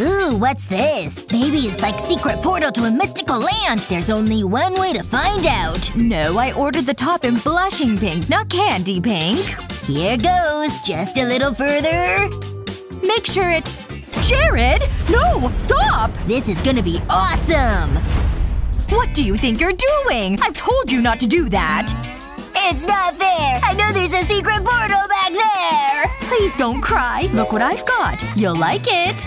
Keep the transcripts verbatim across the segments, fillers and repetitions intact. Ooh, what's this? Maybe it's like secret portal to a mystical land! There's only one way to find out! No, I ordered the top in blushing pink, not candy pink. Here goes. Just a little further. Make sure it… Jared! No! Stop! This is gonna be awesome! What do you think you're doing? I've told you not to do that! It's not fair! I know there's a secret portal back there! Please don't cry. Look what I've got. You'll like it.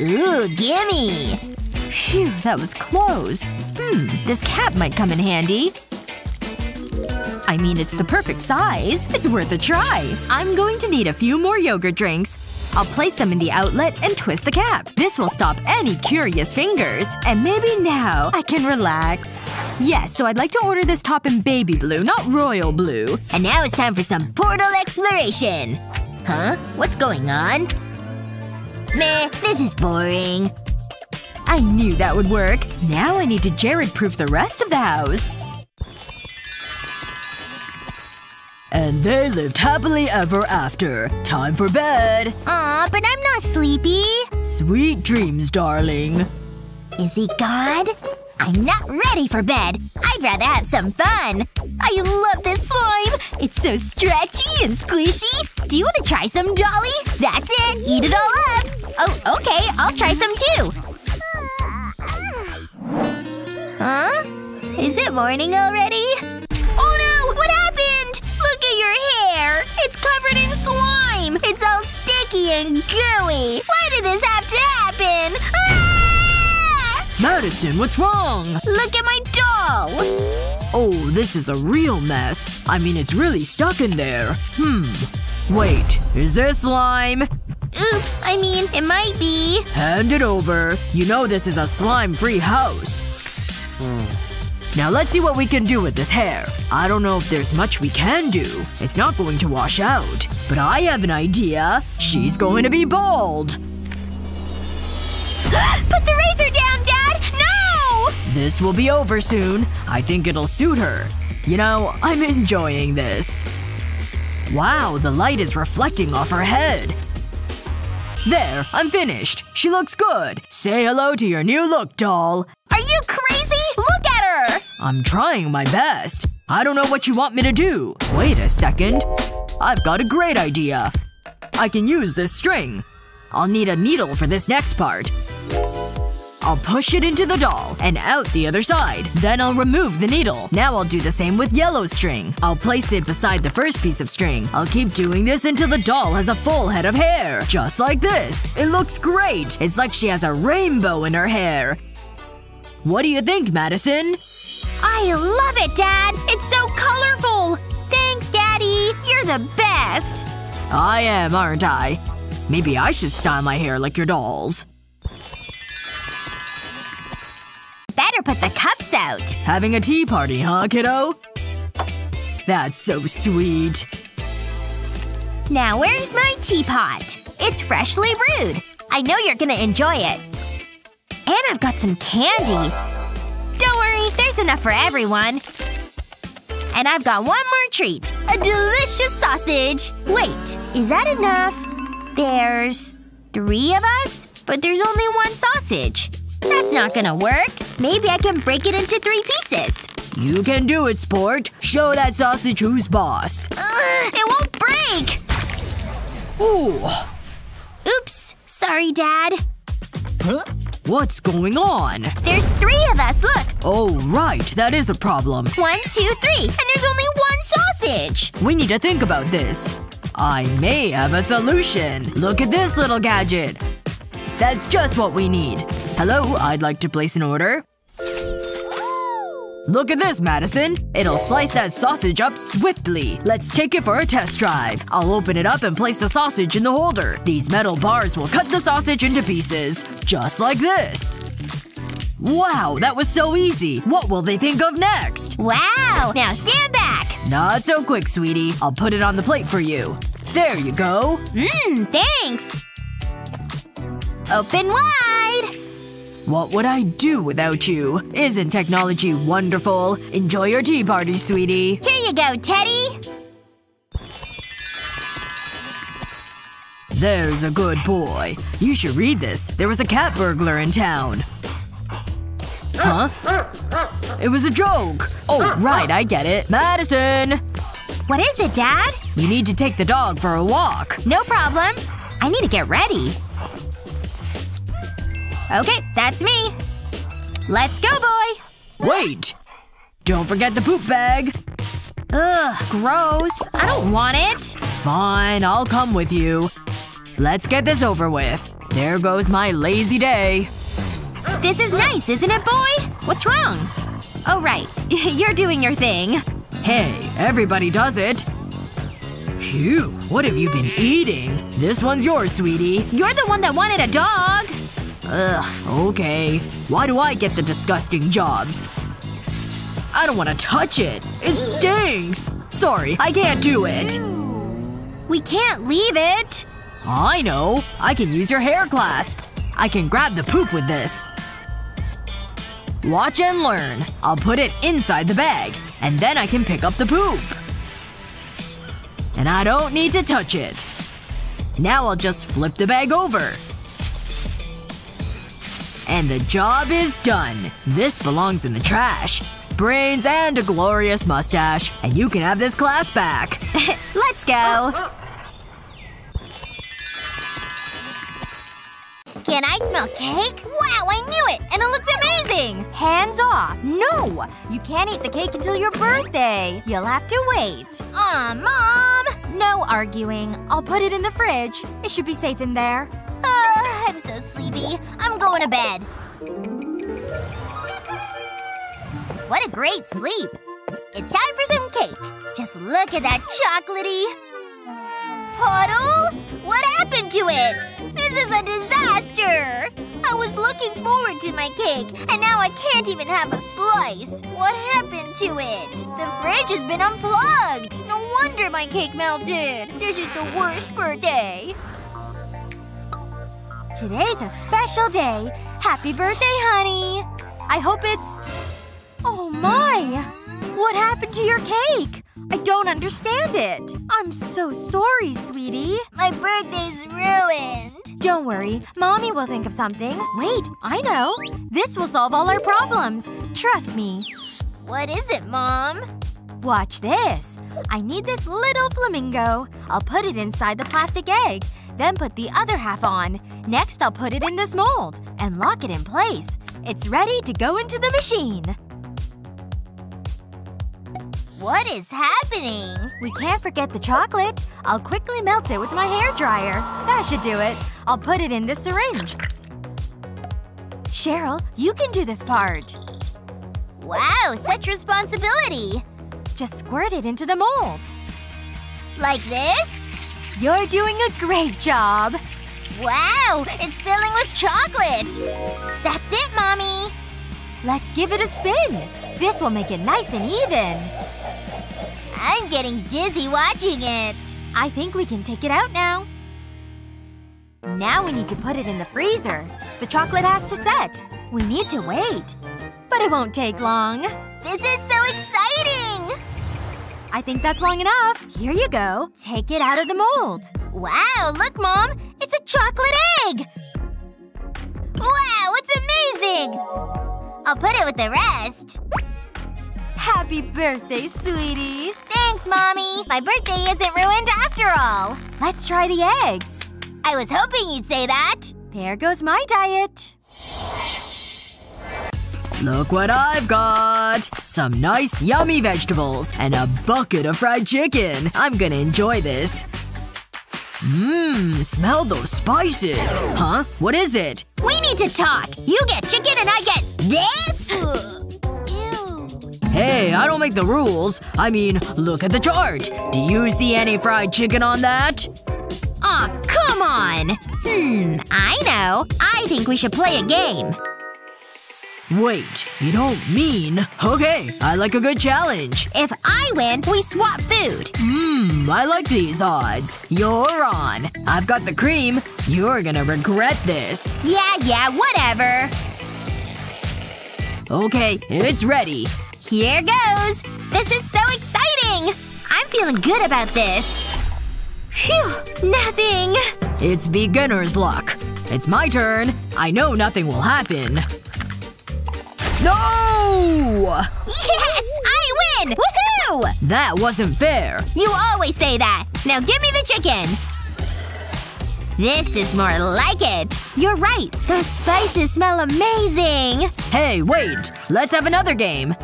Ooh, gimme! Phew, that was close. Hmm, this cap might come in handy. I mean, it's the perfect size. It's worth a try. I'm going to need a few more yogurt drinks. I'll place them in the outlet and twist the cap. This will stop any curious fingers. And maybe now I can relax. Yes, so I'd like to order this top in baby blue, not royal blue. And now it's time for some portal exploration! Huh? What's going on? Meh, this is boring. I knew that would work. Now I need to Jared-proof the rest of the house. And they lived happily ever after. Time for bed. Aw, but I'm not sleepy. Sweet dreams, darling. Is he gone? I'm not ready for bed. I'd rather have some fun. I love this slime. It's so stretchy and squishy. Do you want to try some, Dolly? That's it. Eat it all up. Oh, okay. I'll try some too. Huh? Is it morning already? Oh no! What happened? Look at your hair! It's covered in slime! It's all sticky and gooey! Why did this have to happen? Ah! Madison, what's wrong? Look at my doll! Oh, this is a real mess. I mean, it's really stuck in there. Hmm. Wait. Is there slime? Oops. I mean, it might be. Hand it over. You know this is a slime-free house. Mm. Now let's see what we can do with this hair. I don't know if there's much we can do. It's not going to wash out. But I have an idea. She's going to be bald! Put the razor down, Dad! No! This will be over soon. I think it'll suit her. You know, I'm enjoying this. Wow, the light is reflecting off her head. There, I'm finished. She looks good. Say hello to your new look, doll. Are you crazy? Look at her! I'm trying my best. I don't know what you want me to do. Wait a second. I've got a great idea. I can use this string. I'll need a needle for this next part. I'll push it into the doll. And out the other side. Then I'll remove the needle. Now I'll do the same with yellow string. I'll place it beside the first piece of string. I'll keep doing this until the doll has a full head of hair. Just like this. It looks great! It's like she has a rainbow in her hair. What do you think, Madison? I love it, Dad! It's so colorful! Thanks, Daddy! You're the best! I am, aren't I? Maybe I should style my hair like your doll's. Better put the cups out. Having a tea party, huh, kiddo? That's so sweet. Now where's my teapot? It's freshly brewed. I know you're gonna enjoy it. And I've got some candy. Don't worry, there's enough for everyone. And I've got one more treat. A delicious sausage! Wait, is that enough? There's… three of us? But there's only one sausage. That's not gonna work. Maybe I can break it into three pieces. You can do it, sport. Show that sausage who's boss. Ugh, it won't break! Ooh. Oops. Sorry, Dad. Huh? What's going on? There's three of us, look! Oh, right. That is a problem. One, two, three. And there's only one sausage! We need to think about this. I may have a solution. Look at this little gadget. That's just what we need. Hello, I'd like to place an order. Look at this, Madison. It'll slice that sausage up swiftly. Let's take it for a test drive. I'll open it up and place the sausage in the holder. These metal bars will cut the sausage into pieces. Just like this. Wow, that was so easy. What will they think of next? Wow! Now stand back! Not so quick, sweetie. I'll put it on the plate for you. There you go. Mmm, thanks. Open wide! What would I do without you? Isn't technology wonderful? Enjoy your tea party, sweetie. Here you go, Teddy. There's a good boy. You should read this. There was a cat burglar in town. Huh? It was a joke! Oh, right, I get it. Madison! What is it, Dad? You need to take the dog for a walk. No problem. I need to get ready. Okay, that's me. Let's go, boy! Wait! Don't forget the poop bag! Ugh, gross. I don't want it. Fine, I'll come with you. Let's get this over with. There goes my lazy day. This is nice, isn't it, boy? What's wrong? Oh, right. You're doing your thing. Hey, everybody does it. Phew, what have you been eating? This one's yours, sweetie. You're the one that wanted a dog! Ugh, okay. Why do I get the disgusting jobs? I don't want to touch it. It stinks. Sorry, I can't do it. We can't leave it. I know. I can use your hair clasp. I can grab the poop with this. Watch and learn. I'll put it inside the bag. And then I can pick up the poop. And I don't need to touch it. Now I'll just flip the bag over. And the job is done. This belongs in the trash. Brains and a glorious mustache. And you can have this class back. Let's go. Can I smell cake? Wow, I knew it! And it looks amazing! Hands off. No! You can't eat the cake until your birthday. You'll have to wait. Aw, Mom! No arguing. I'll put it in the fridge. It should be safe in there. Oh, I'm so sleepy. I'm going to bed. What a great sleep! It's time for some cake. Just look at that chocolatey… Puddle? What happened to it? This is a disaster! I was looking forward to my cake, and now I can't even have a slice. What happened to it? The fridge has been unplugged! No wonder my cake melted! This is the worst birthday! Today's a special day. Happy birthday, honey! I hope it's… Oh my! What happened to your cake? I don't understand it. I'm so sorry, sweetie. My birthday's ruined. Don't worry. Mommy will think of something. Wait, I know. This will solve all our problems. Trust me. What is it, Mom? Watch this. I need this little flamingo. I'll put it inside the plastic egg. Then put the other half on. Next, I'll put it in this mold. And lock it in place. It's ready to go into the machine. What is happening? We can't forget the chocolate. I'll quickly melt it with my hairdryer. That should do it. I'll put it in this syringe. Cheryl, you can do this part. Wow, such responsibility. Just squirt it into the mold. Like this? You're doing a great job. Wow, it's filling with chocolate. That's it, Mommy. Let's give it a spin. This will make it nice and even. I'm getting dizzy watching it. I think we can take it out now. Now we need to put it in the freezer. The chocolate has to set. We need to wait. But it won't take long. This is so exciting! I think that's long enough. Here you go. Take it out of the mold. Wow, look, Mom! It's a chocolate egg! Wow, it's amazing! I'll put it with the rest. Happy birthday, sweetie! Thanks, Mommy! My birthday isn't ruined after all! Let's try the eggs. I was hoping you'd say that! There goes my diet. Look what I've got! Some nice yummy vegetables and a bucket of fried chicken. I'm gonna enjoy this. Mmm, smell those spices! Huh? What is it? We need to talk! You get chicken and I get this? Hey, I don't make the rules. I mean, look at the chart. Do you see any fried chicken on that? Aw, oh, come on! Hmm, I know. I think we should play a game. Wait, you don't mean… Okay, I like a good challenge. If I win, we swap food. Mmm, I like these odds. You're on. I've got the cream. You're gonna regret this. Yeah, yeah, whatever. Okay, it's ready. Here goes! This is so exciting! I'm feeling good about this. Phew! Nothing! It's beginner's luck. It's my turn. I know nothing will happen. No! Yes! I win! Woohoo! That wasn't fair. You always say that. Now give me the chicken. This is more like it. You're right. Those spices smell amazing. Hey, wait. Let's have another game.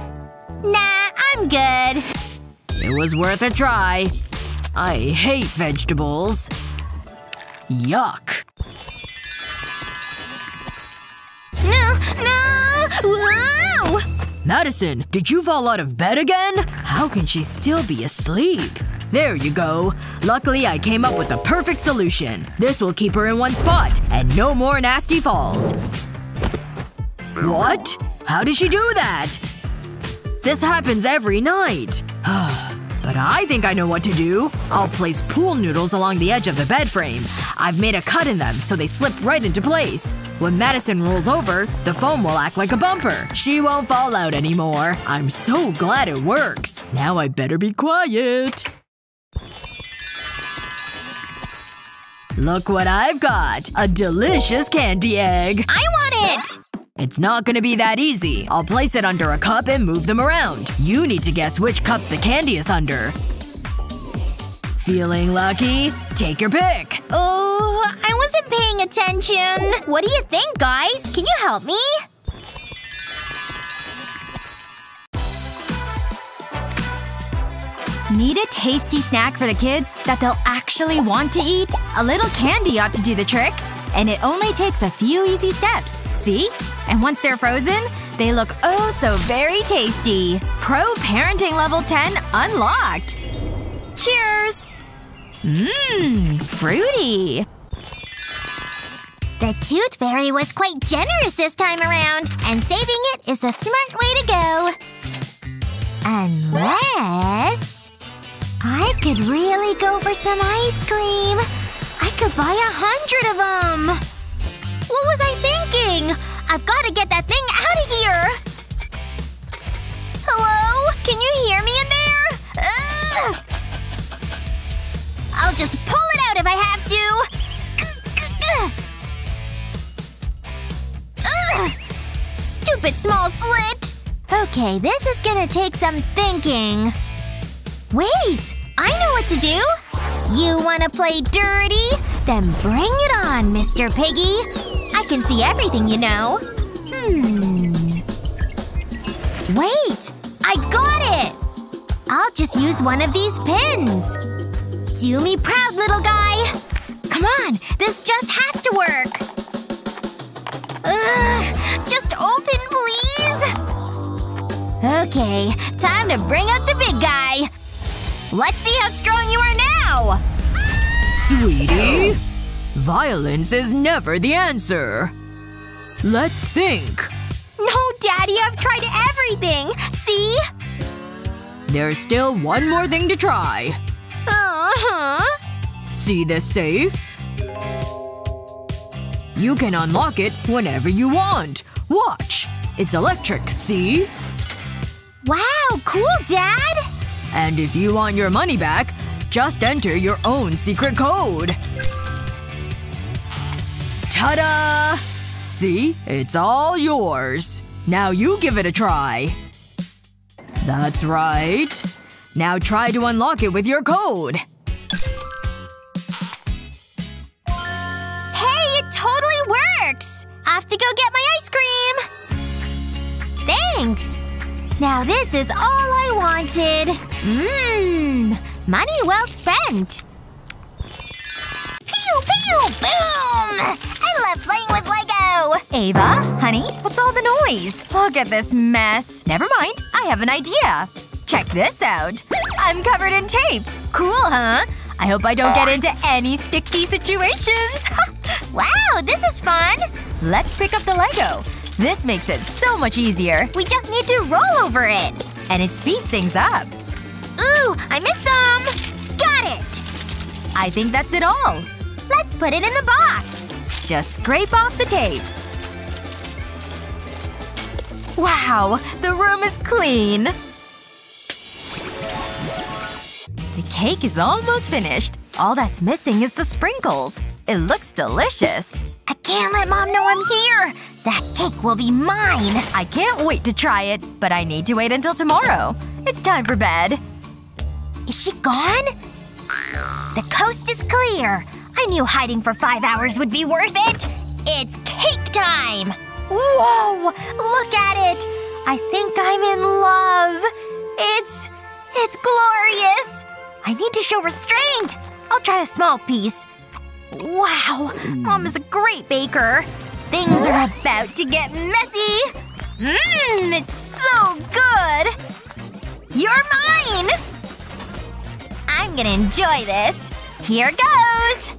Nah, I'm good. It was worth a try. I hate vegetables. Yuck. No! No! Whoa! Madison, did you fall out of bed again? How can she still be asleep? There you go. Luckily, I came up with the perfect solution. This will keep her in one spot. And no more nasty falls. What? How did she do that? This happens every night. But I think I know what to do. I'll place pool noodles along the edge of the bed frame. I've made a cut in them so they slip right into place. When Madison rolls over, the foam will act like a bumper. She won't fall out anymore. I'm so glad it works. Now I better be quiet. Look what I've got. A delicious candy egg. I want it! It's not gonna be that easy. I'll place it under a cup and move them around. You need to guess which cup the candy is under. Feeling lucky? Take your pick. Oh, I wasn't paying attention. What do you think, guys? Can you help me? Need a tasty snack for the kids that they'll actually want to eat? A little candy ought to do the trick. And it only takes a few easy steps. See? And once they're frozen, they look oh so very tasty. Pro Parenting Level ten unlocked! Cheers! Mmm, fruity. The Tooth Fairy was quite generous this time around, and saving it is the smart way to go. Unless… I could really go for some ice cream. Could buy a hundred of them! What was I thinking? I've gotta get that thing out of here! Hello? Can you hear me in there? Ugh! I'll just pull it out if I have to! Ugh! Stupid small slit! Okay, this is gonna take some thinking. Wait! I know what to do! You wanna play dirty? Then bring it on, Mister Piggy. I can see everything, you know. Hmm. Wait! I got it! I'll just use one of these pins. Do me proud, little guy. Come on, this just has to work. Ugh, just open, please. Okay, time to bring out the big guy. Let's see how strong you are now! Sweetie? Violence is never the answer. Let's think. No, Daddy, I've tried everything! See? There's still one more thing to try. Uh-huh. See this safe? You can unlock it whenever you want. Watch. It's electric, see? Wow, cool, Dad! And if you want your money back, just enter your own secret code. Ta-da! See? It's all yours. Now you give it a try. That's right. Now try to unlock it with your code. Hey! It totally works! I have to go get my ice cream! Thanks! Now this is all I wanted. Mmm. Money well spent. Pew, pew, boom! I love playing with Lego! Ava? Honey? What's all the noise? Look at this mess. Never mind. I have an idea. Check this out. I'm covered in tape. Cool, huh? I hope I don't get into any sticky situations. Wow, this is fun! Let's pick up the Lego. This makes it so much easier. We just need to roll over it. And it speeds things up. Ooh! I missed some! Got it! I think that's it all. Let's put it in the box. Just scrape off the tape. Wow! The room is clean. The cake is almost finished. All that's missing is the sprinkles. It looks delicious. I can't let Mom know I'm here! That cake will be mine! I can't wait to try it, but I need to wait until tomorrow. It's time for bed. Is she gone? The coast is clear. I knew hiding for five hours would be worth it! It's cake time! Whoa! Look at it! I think I'm in love! It's… it's glorious! I need to show restraint! I'll try a small piece. Wow! Mom is a great baker. Things are about to get messy! Mmm! It's so good! You're mine! I'm gonna enjoy this. Here goes!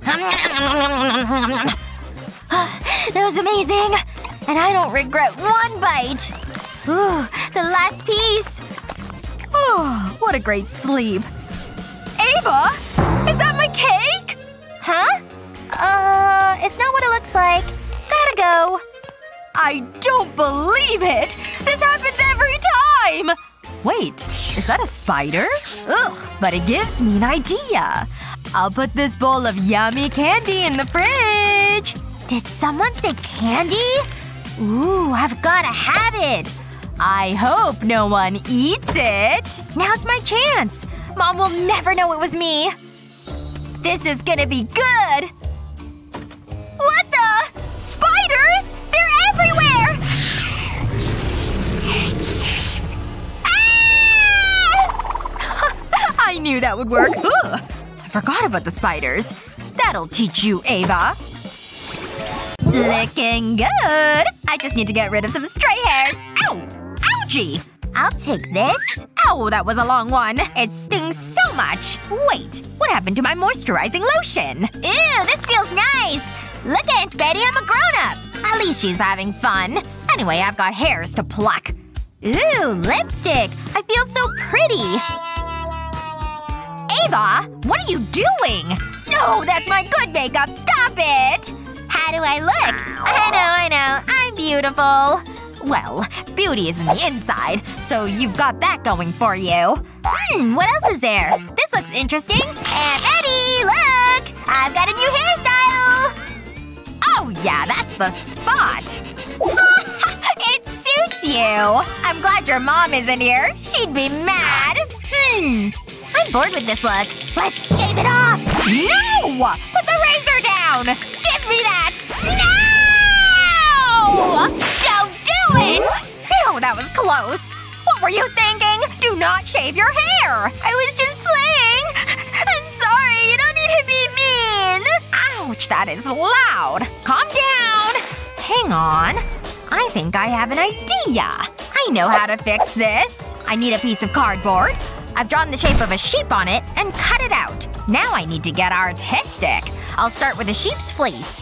That was amazing! And I don't regret one bite! Ooh, the last piece! Oh, what a great sleep. Ava! Is that my cake? Huh? Uh, it's not what it looks like. Gotta go. I don't believe it! This happens every time! Wait, is that a spider? Ugh, but it gives me an idea. I'll put this bowl of yummy candy in the fridge! Did someone say candy? Ooh, I've gotta have it! I hope no one eats it! Now's my chance! Mom will never know it was me! This is gonna be good! What the? Spiders? They're everywhere! Ah! I knew that would work. Ooh, I forgot about the spiders. That'll teach you, Ava. Looking good! I just need to get rid of some stray hairs. Ow! Ouchie! I'll take this. Ow, that was a long one. It stings so much. Wait. What happened to my moisturizing lotion? Ew, this feels nice! Look at Betty, I'm a grown-up! At least she's having fun. Anyway, I've got hairs to pluck. Ooh, lipstick! I feel so pretty! Ava! What are you doing? No, that's my good makeup! Stop it! How do I look? I know, I know. I'm beautiful. Well, beauty is on the inside, so you've got that going for you. Hmm, what else is there? This looks interesting. And Betty, look! I've got a new hairstyle! Oh yeah, that's the spot! It suits you! I'm glad your mom isn't here. She'd be mad. Hmm. I'm bored with this look. Let's shave it off! No! Put the razor down! Give me that! No! Don't do it! Phew, that was close. What were you thinking? Do not shave your hair! I was just playing! I'm sorry, you don't need to be mean! Ouch, that is loud. Calm down! Hang on. I think I have an idea. I know how to fix this. I need a piece of cardboard. I've drawn the shape of a sheep on it and cut it out. Now I need to get artistic. I'll start with a sheep's fleece.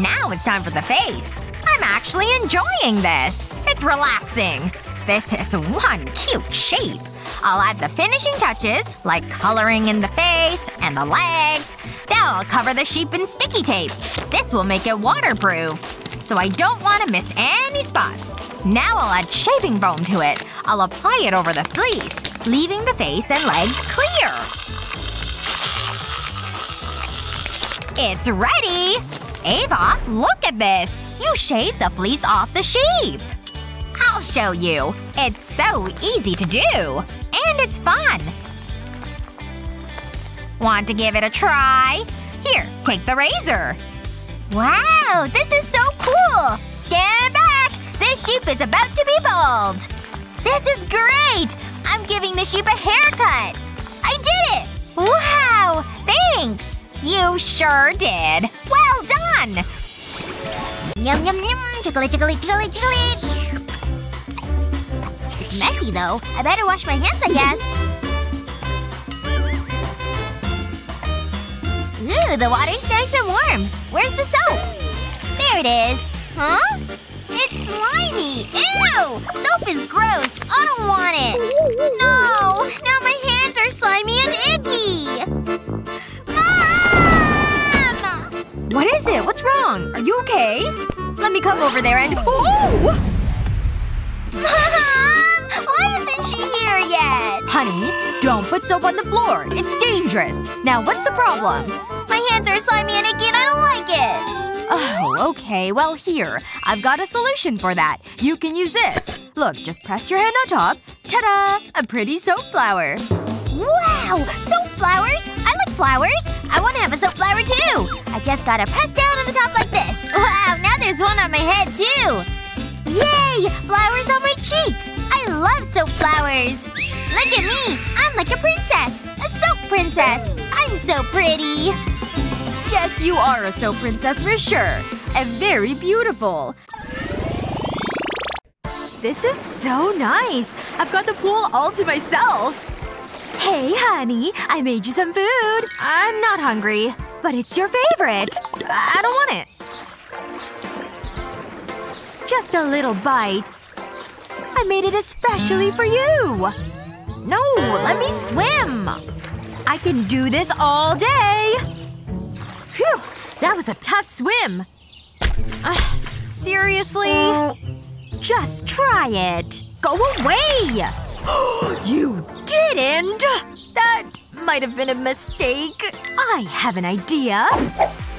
Now it's time for the face. I'm actually enjoying this. It's relaxing. This is one cute shape. I'll add the finishing touches, like coloring in the face and the legs. Now I'll cover the sheep in sticky tape. This will make it waterproof. So I don't want to miss any spots. Now I'll add shaving foam to it. I'll apply it over the fleece, leaving the face and legs clear. It's ready! Ava, look at this! You shaved the fleece off the sheep! I'll show you. It's so easy to do. And it's fun. Want to give it a try? Here, take the razor. Wow! This is so cool! Stand back! This sheep is about to be bald! This is great! I'm giving the sheep a haircut! I did it! Wow! Thanks! You sure did! Well done! Yum yum yum! Tickly tickly tickly tickly! It's messy though. I better wash my hands, I guess. Ooh, the water's nice and warm. Where's the soap? There it is. Huh? It's slimy! Ew! Soap is gross. I don't want it. No! Now my hands are slimy and icky! Mom! What is it? What's wrong? Are you okay? Let me come over there and… Ooh! Mom! Why isn't she here yet? Honey, don't put soap on the floor. It's dangerous. Now what's the problem? My hands are slimy and icky and I don't like it. Oh, okay. Well, here. I've got a solution for that. You can use this. Look, just press your hand on top. Ta-da! A pretty soap flower. Wow! Soap flowers? I like flowers. I want to have a soap flower too. I just gotta press down on the top like this. Wow, now there's one on my head too. Yay! Flowers on my cheek. I love soap flowers. Look at me! I'm like a princess! A soap princess! I'm so pretty! Yes, you are a soap princess for sure. And very beautiful. This is so nice. I've got the pool all to myself. Hey, honey. I made you some food. I'm not hungry. But it's your favorite. I don't want it. Just a little bite. I made it especially for you. No! Let me swim! I can do this all day! Phew! That was a tough swim! Uh, seriously? Just try it! Go away! You didn't! That might have been a mistake. I have an idea.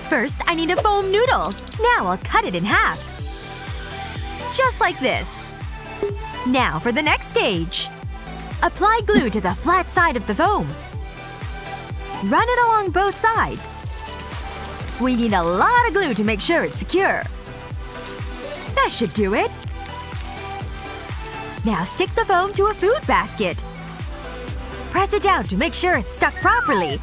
First, I need a foam noodle. Now I'll cut it in half. Just like this. Now for the next stage. Apply glue to the flat side of the foam. Run it along both sides. We need a lot of glue to make sure it's secure. That should do it. Now stick the foam to a food basket. Press it down to make sure it's stuck properly.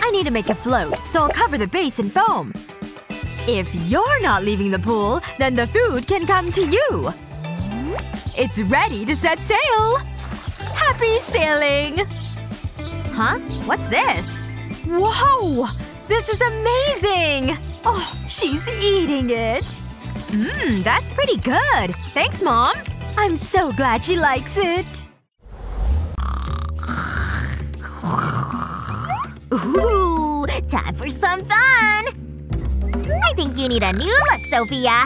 I need to make it float, so I'll cover the base in foam. If you're not leaving the pool, then the food can come to you! It's ready to set sail! Happy sailing! Huh? What's this? Whoa! This is amazing! Oh, she's eating it! Mmm, that's pretty good. Thanks, Mom. I'm so glad she likes it. Ooh, time for some fun! I think you need a new look, Sophia.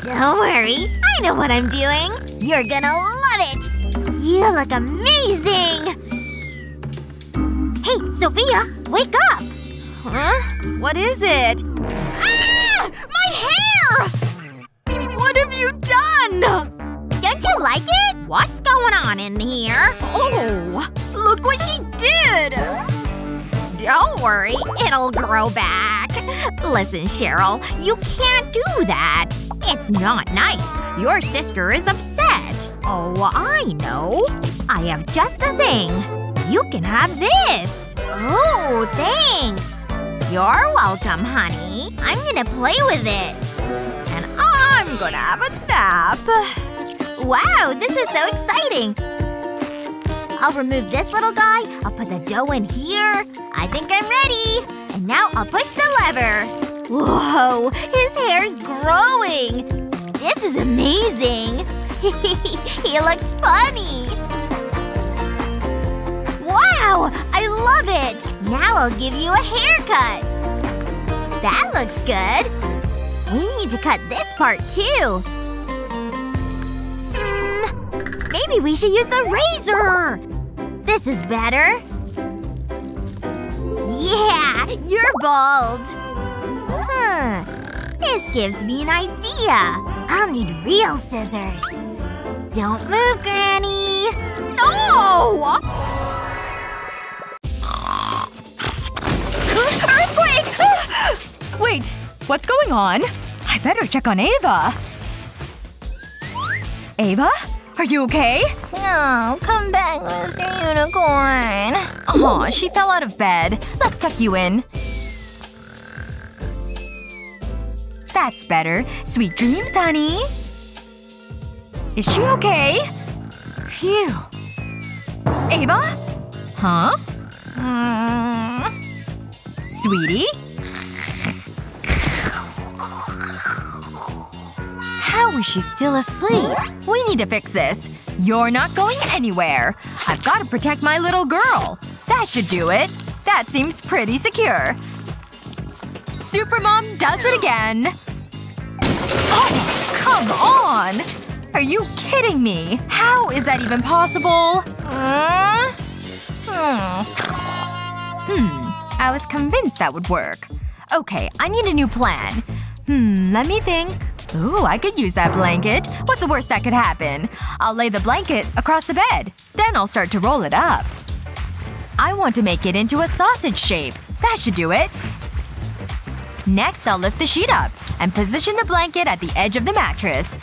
Don't worry. I know what I'm doing. You're gonna love it! You look amazing! Hey, Sophia! Wake up! Huh? What is it? Ah! My hair! What have you done? Don't you like it? What's going on in here? Oh! Look what she did! Don't worry. It'll grow back. Listen, Cheryl. You can't do that. It's not nice. Your sister is upset. Oh, I know. I have just the thing. You can have this. Oh, thanks. You're welcome, honey. I'm gonna play with it. And I'm gonna have a nap. Wow, this is so exciting. I'll remove this little guy. I'll put the dough in here. I think I'm ready. And now I'll push the lever. Whoa! His hair's growing! This is amazing! He looks funny! Wow! I love it! Now I'll give you a haircut! That looks good! We need to cut this part, too! Mm, maybe we should use the razor! This is better! Yeah! You're bald! Huh. This gives me an idea. I'll need real scissors. Don't move, Granny. No! Earthquake! Wait. What's going on? I better check on Ava. Ava? Are you okay? No. Come back, Mister Unicorn. Aw, she fell out of bed. Let's tuck you in. That's better. Sweet dreams, honey. Is she okay? Phew. Ava? Huh? Mm. Sweetie? How is she still asleep? We need to fix this. You're not going anywhere. I've gotta protect my little girl. That should do it. That seems pretty secure. Supermom does it again! Oh, come on! Are you kidding me? How is that even possible? Uh, hmm. hmm. I was convinced that would work. Okay, I need a new plan. Hmm, let me think. Ooh, I could use that blanket. What's the worst that could happen? I'll lay the blanket across the bed. Then I'll start to roll it up. I want to make it into a sausage shape. That should do it. Next, I'll lift the sheet up and position the blanket at the edge of the mattress.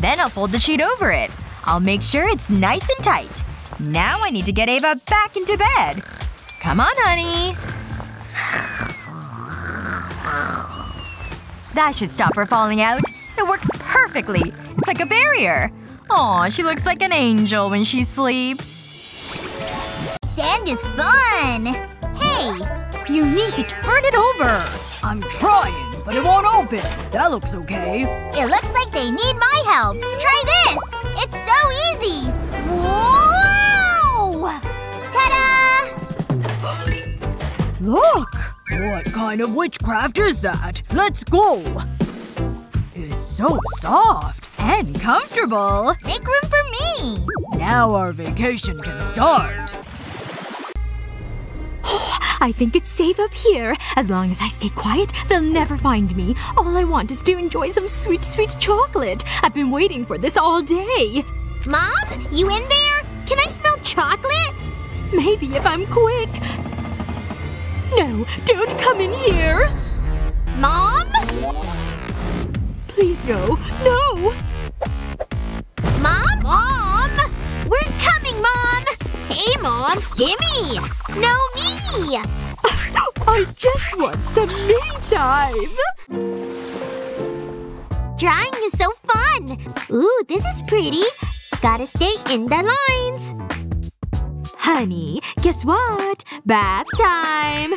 Then I'll fold the sheet over it. I'll make sure it's nice and tight. Now I need to get Ava back into bed. Come on, honey. That should stop her falling out. It works perfectly. It's like a barrier. Aw, she looks like an angel when she sleeps. Sand is fun! Hey! You need to turn it over! I'm trying, but it won't open. That looks okay. It looks like they need my help. Try this! It's so easy! Whoa! Ta-da! Look! What kind of witchcraft is that? Let's go! It's so soft. And comfortable. Make room for me! Now our vacation can start. I think it's safe up here. As long as I stay quiet, they'll never find me. All I want is to enjoy some sweet, sweet chocolate. I've been waiting for this all day. Mom? You in there? Can I smell chocolate? Maybe if I'm quick. No, don't come in here. Mom? Please no. No! Mom? Mom! We're coming, Mom! Hey, Mom! Gimme! No, me! I just want some me time! Drawing is so fun! Ooh, this is pretty. Gotta stay in the lines. Honey, guess what? Bath time!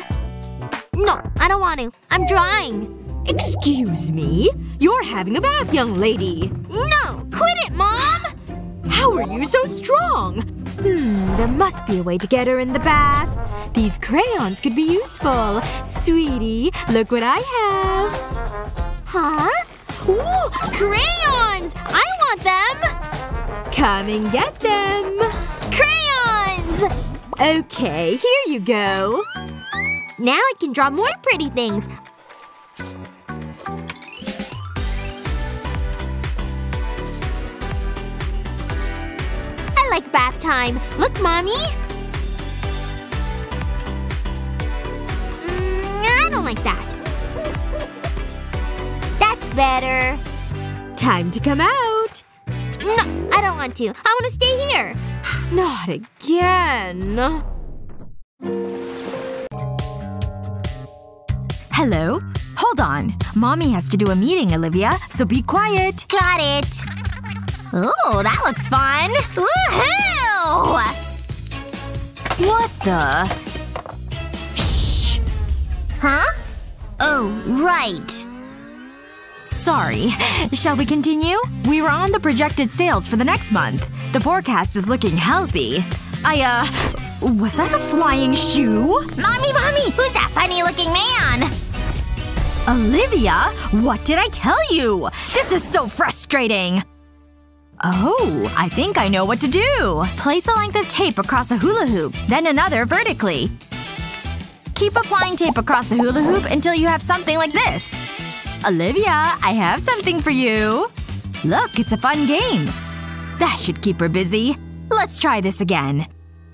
No, I don't want to. I'm drawing. Excuse me? You're having a bath, young lady. No! Quit it, Mom! How are you so strong? Hmm, there must be a way to get her in the bath. These crayons could be useful. Sweetie, look what I have. Huh? Ooh! Crayons! I want them! Come and get them! Crayons! Okay, here you go. Now I can draw more pretty things. Like bath time. Look, Mommy. Mm, I don't like that. That's better. Time to come out. No, I don't want to. I want to stay here. Not again. Hello? Hold on. Mommy has to do a meeting, Olivia, so be quiet. Got it. Oh, that looks fun! Woohoo! What the… Shh! Huh? Oh, right. Sorry. Shall we continue? We were on the projected sales for the next month. The forecast is looking healthy. I, uh… Was that a flying shoe? Mommy, Mommy! Who's that funny-looking man? Olivia? What did I tell you? This is so frustrating! Oh, I think I know what to do. Place a length of tape across a hula hoop, then another vertically. Keep applying tape across the hula hoop until you have something like this. Olivia, I have something for you. Look, it's a fun game. That should keep her busy. Let's try this again.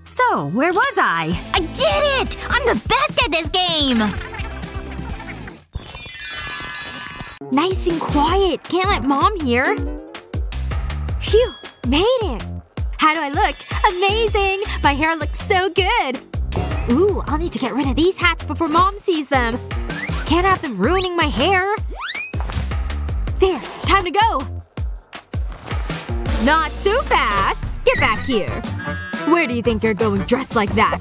So, where was I? I did it! I'm the best at this game! Nice and quiet. Can't let Mom hear. Phew! Made it! How do I look? Amazing! My hair looks so good! Ooh, I'll need to get rid of these hats before Mom sees them. Can't have them ruining my hair. There. Time to go! Not so fast! Get back here. Where do you think you're going dressed like that?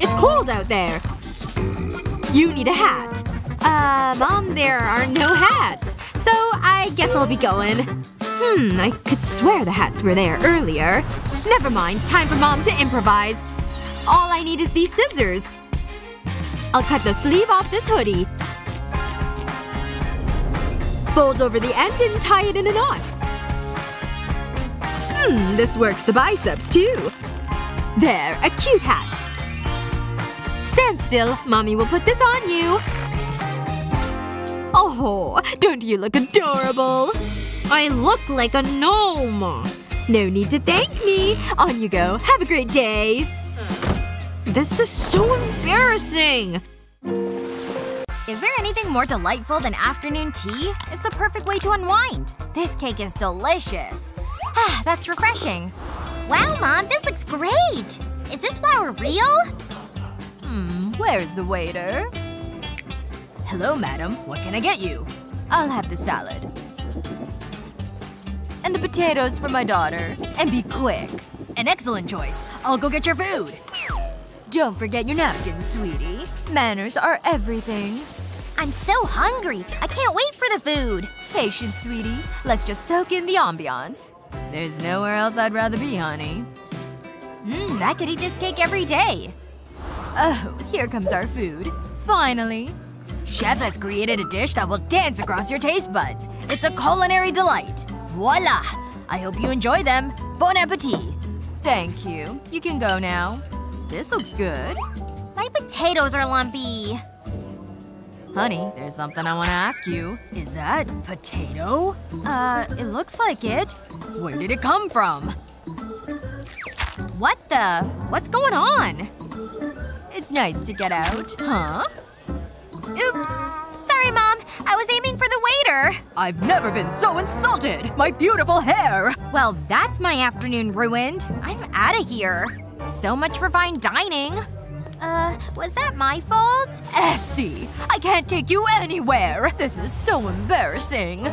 It's cold out there. You need a hat. Uh, Mom, there are no hats. So I guess I'll be going. Hmm, I could swear the hats were there earlier. Never mind. Time for Mom to improvise. All I need is these scissors. I'll cut the sleeve off this hoodie. Fold over the end and tie it in a knot. Hmm, this works the biceps, too. There, a cute hat. Stand still. Mommy will put this on you. Oh, don't you look adorable? I look like a gnome. No need to thank me. On you go. Have a great day. This is so embarrassing. Is there anything more delightful than afternoon tea? It's the perfect way to unwind. This cake is delicious. Ah, that's refreshing. Wow, Mom, this looks great! Is this flour real? Hmm, where's the waiter? Hello, madam. What can I get you? I'll have the salad. And the potatoes for my daughter. And be quick. An excellent choice. I'll go get your food. Don't forget your napkin, sweetie. Manners are everything. I'm so hungry. I can't wait for the food. Patience, sweetie. Let's just soak in the ambiance. There's nowhere else I'd rather be, honey. Mmm, I could eat this cake every day. Oh, here comes our food. Finally. Chef has created a dish that will dance across your taste buds. It's a culinary delight. Voila! I hope you enjoy them. Bon appetit. Thank you. You can go now. This looks good. My potatoes are lumpy. Honey, there's something I want to ask you. Is that potato? Uh, it looks like it. Where did it come from? What the? What's going on? It's nice to get out. Huh? Oops. Sorry, Mom. I was aiming for the waiter. I've never been so insulted! My beautiful hair! Well, that's my afternoon ruined. I'm out of here. So much for fine dining. Uh, was that my fault? Essie! I can't take you anywhere! This is so embarrassing.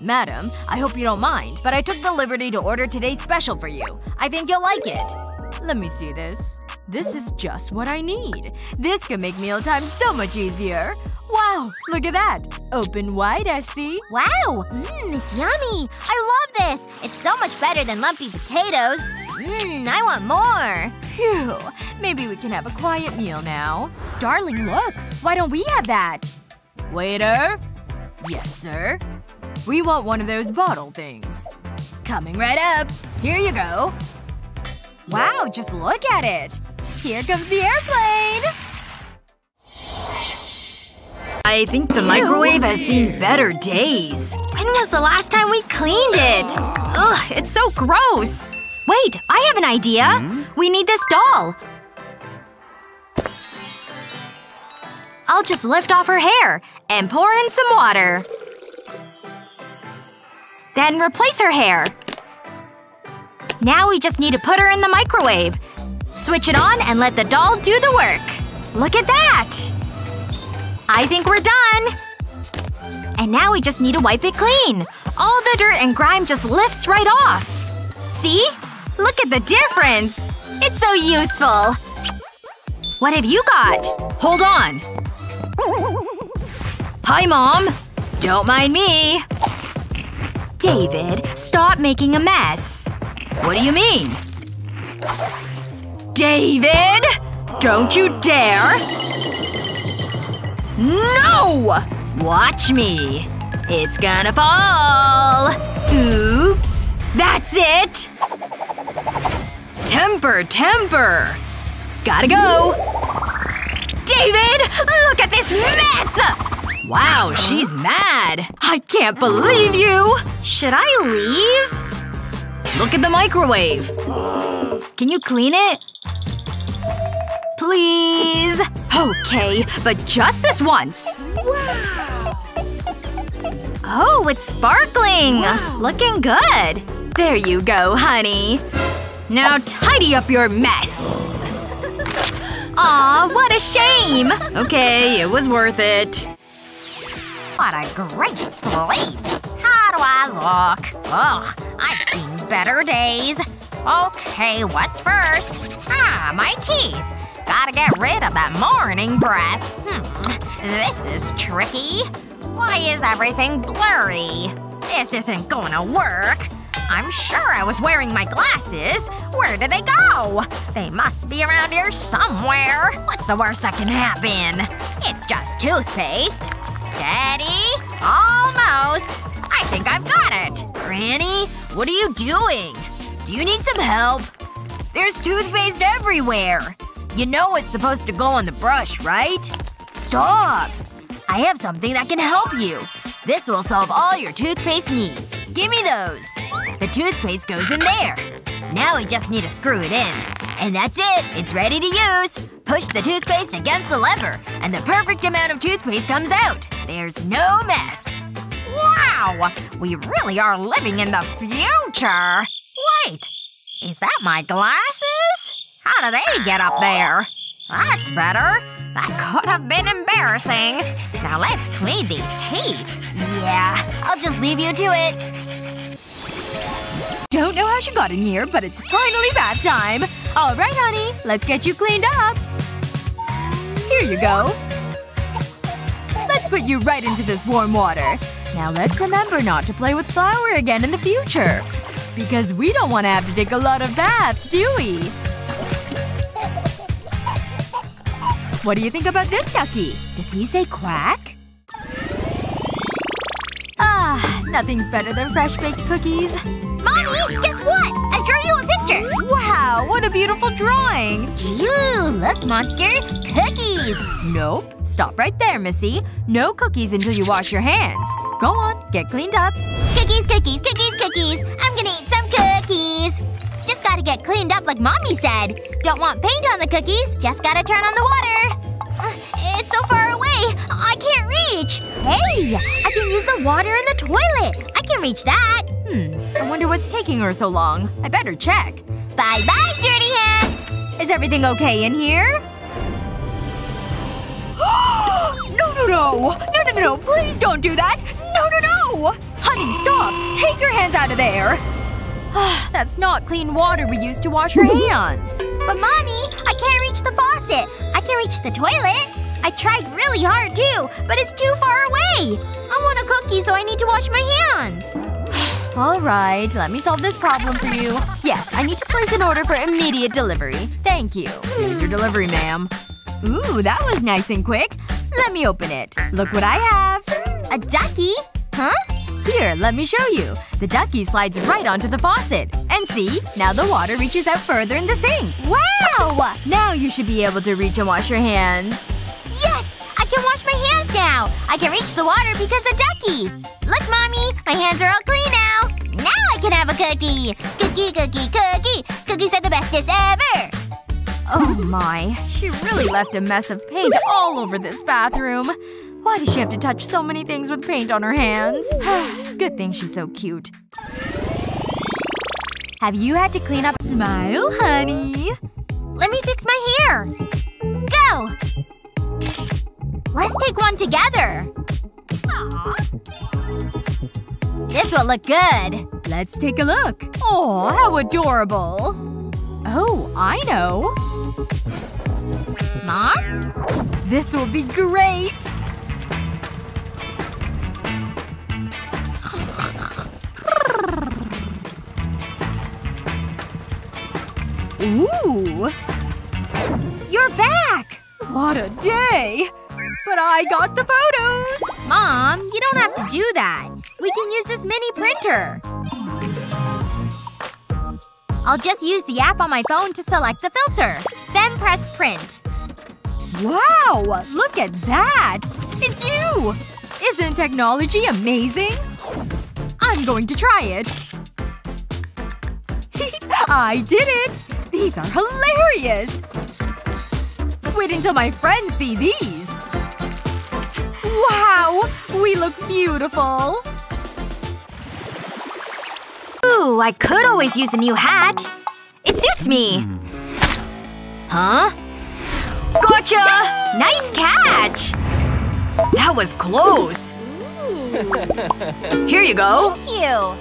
Madam, I hope you don't mind, but I took the liberty to order today's special for you. I think you'll like it. Let me see this. This is just what I need. This can make mealtime so much easier. Wow, look at that. Open wide, Essie. Wow! Mmm, it's yummy! I love this! It's so much better than lumpy potatoes. Mmm, I want more. Phew. Maybe we can have a quiet meal now. Darling, look! Why don't we have that? Waiter? Yes, sir? We want one of those bottle things. Coming right up. Here you go. Wow, just look at it. Here comes the airplane! I think the microwave has seen better days. When was the last time we cleaned it? Ugh, it's so gross. Wait, I have an idea. Hmm? We need this doll. I'll just lift off her hair and pour in some water. Then replace her hair. Now we just need to put her in the microwave. Switch it on and let the doll do the work. Look at that! I think we're done! And now we just need to wipe it clean. All the dirt and grime just lifts right off. See? Look at the difference! It's so useful! What have you got? Hold on. Hi, Mom. Don't mind me. David, stop making a mess. What do you mean? David! Don't you dare! No! Watch me. It's gonna fall. Oops. That's it! Temper, temper. Gotta go. David! Look at this mess! Wow, she's mad. I can't believe you! Should I leave? Look at the microwave. Can you clean it? Please? Okay, but just this once. Wow. Oh, it's sparkling! Wow. Looking good. There you go, honey. Now tidy up your mess. Aw, what a shame! Okay, it was worth it. What a great sleep. How do I look? Ugh, I've seen better days. Okay, what's first? Ah, my teeth. Gotta get rid of that morning breath. Hmm. This is tricky. Why is everything blurry? This isn't gonna work. I'm sure I was wearing my glasses. Where did they go? They must be around here somewhere. What's the worst that can happen? It's just toothpaste. Steady. Almost. I think I've got it. Granny, what are you doing? Do you need some help? There's toothpaste everywhere! You know it's supposed to go on the brush, right? Stop! I have something that can help you! This will solve all your toothpaste needs. Give me those! The toothpaste goes in there. Now we just need to screw it in. And that's it! It's ready to use! Push the toothpaste against the lever, and the perfect amount of toothpaste comes out! There's no mess! Wow! We really are living in the future! Wait! Is that my glasses? How do they get up there? That's better. That could have been embarrassing. Now let's clean these teeth. Yeah. I'll just leave you to it. Don't know how she got in here, but it's finally bath time! Alright, honey. Let's get you cleaned up. Here you go. Let's put you right into this warm water. Now let's remember not to play with flour again in the future. Because we don't want to have to take a lot of baths, do we? What do you think about this ducky? Does he say quack? Ah, nothing's better than fresh baked cookies. Mommy! Guess what? I drew you a picture! Wow, what a beautiful drawing! Ew, look, monster. Cookies! Nope. Stop right there, Missy. No cookies until you wash your hands. Go on, get cleaned up. Cookies, cookies, cookies, cookies! I'm gonna eat some cookies! Just gotta get cleaned up like Mommy said. Don't want paint on the cookies, just gotta turn on the water. Uh, it's so far away, I can't reach! Hey! I can use the water in the toilet! I can reach that! Hmm. I wonder what's taking her so long. I better check. Bye-bye, dirty hands! Is everything okay in here? No, no, no! No, no, no, please don't do that! No, no, no! Honey, stop! Take your hands out of there! That's not clean water we use to wash our hands. But Mommy, I can't reach the faucet. I can reach the toilet. I tried really hard too, but it's too far away. I want a cookie, so I need to wash my hands. Alright, let me solve this problem for you. Yes, I need to place an order for immediate delivery. Thank you. Here's your delivery, ma'am. Ooh, that was nice and quick. Let me open it. Look what I have. A ducky? Huh? Here, let me show you. The ducky slides right onto the faucet. And see? Now the water reaches out further in the sink. Wow! Now you should be able to reach and wash your hands. Yes! I can wash my hands now! I can reach the water because of Ducky! Look, Mommy! My hands are all clean now! Now I can have a cookie! Cookie, cookie, cookie! Cookies are the bestest ever! Oh my. She really left a mess of paint all over this bathroom. Why does she have to touch so many things with paint on her hands? Good thing she's so cute. Have you had to clean up? Smile, honey. Let me fix my hair. Go! Let's take one together. Aww. This will look good. Let's take a look. Oh, how adorable. Oh, I know. Mom? This will be great! Ooh! You're back! What a day! But I got the photos! Mom, you don't have to do that. We can use this mini printer. I'll just use the app on my phone to select the filter. Then press print. Wow! Look at that! It's you! Isn't technology amazing? I'm going to try it. I did it! These are hilarious! Wait until my friends see these! Wow! We look beautiful! Ooh, I could always use a new hat! It suits me! Huh? Gotcha! Yay! Nice catch! That was close! Here you go! Thank you!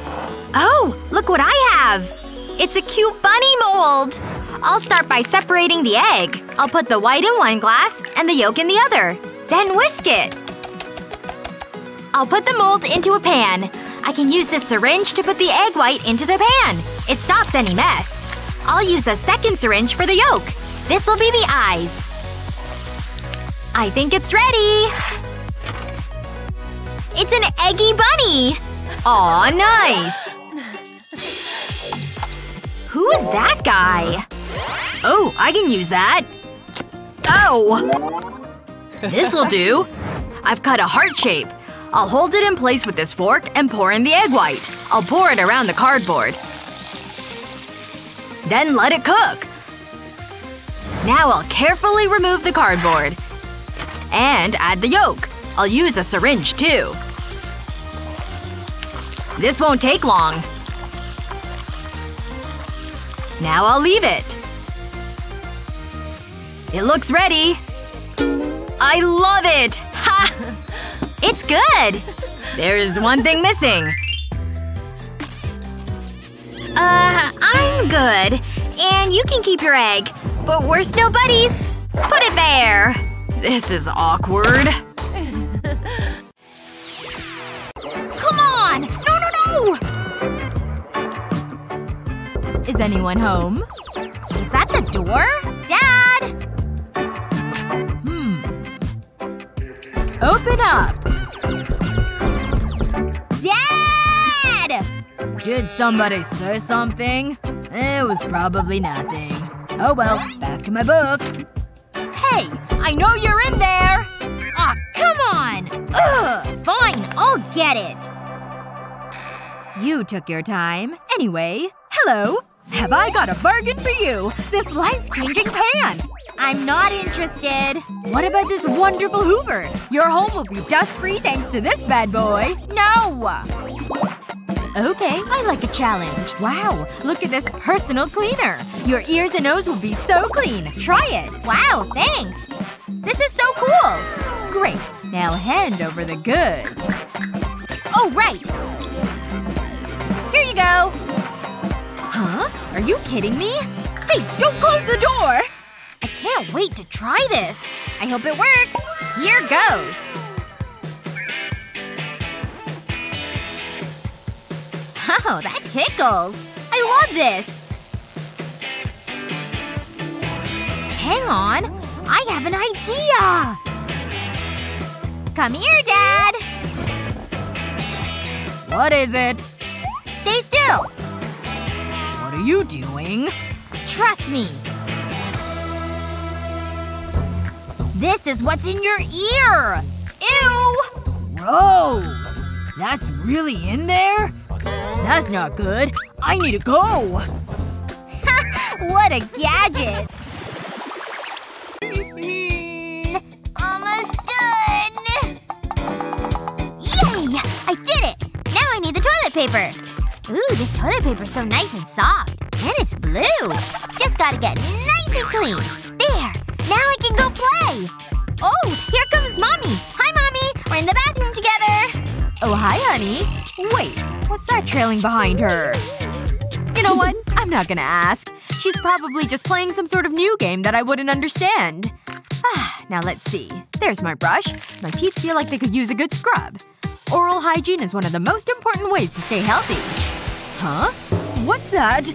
Oh! Look what I have! It's a cute bunny mold! I'll start by separating the egg. I'll put the white in one glass and the yolk in the other. Then whisk it. I'll put the mold into a pan. I can use this syringe to put the egg white into the pan. It stops any mess. I'll use a second syringe for the yolk. This will be the eyes. I think it's ready! It's an eggy bunny! Aw, nice! Who is that guy? Oh, I can use that. Ow! This'll do. I've cut a heart shape. I'll hold it in place with this fork and pour in the egg white. I'll pour it around the cardboard. Then let it cook. Now I'll carefully remove the cardboard. And add the yolk. I'll use a syringe, too. This won't take long. Now I'll leave it. It looks ready. I love it! Ha! It's good! There is one thing missing. Uh, I'm good. And you can keep your egg. But we're still buddies. Put it there. This is awkward. Come on! No, no, no! Is anyone home? Is that the door? Dad! Hmm. Open up! Dad! Did somebody say something? It was probably nothing. Oh well. Back to my book. Hey! I know you're in there! Aw, oh, come on! Ugh! Fine, I'll get it! You took your time. Anyway. Hello! Have I got a bargain for you! This life-changing pan! I'm not interested. What about this wonderful Hoover? Your home will be dust-free thanks to this bad boy. No! Okay, I like a challenge. Wow, look at this personal cleaner. Your ears and nose will be so clean. Try it. Wow, thanks. This is so cool. Great. Now hand over the goods. Oh, right. Here you go. Huh? Are you kidding me? Hey, don't close the door! I can't wait to try this. I hope it works. Here goes. Oh, that tickles! I love this! Hang on! I have an idea! Come here, Dad! What is it? Stay still! What are you doing? Trust me! This is what's in your ear! Ew! Gross! That's really in there? That's not good. I need to go! What a gadget! Almost done! Yay! I did it! Now I need the toilet paper. Ooh, this toilet paper's so nice and soft. And it's blue. Just gotta get nice and clean. There! Now I can go play! Oh! Here comes Mommy! Hi, Mommy! We're in the bathroom together! Oh, hi, honey. Wait. What's that trailing behind her? You know what? I'm not gonna ask. She's probably just playing some sort of new game that I wouldn't understand. Ah, now let's see. There's my brush. My teeth feel like they could use a good scrub. Oral hygiene is one of the most important ways to stay healthy. Huh? What's that?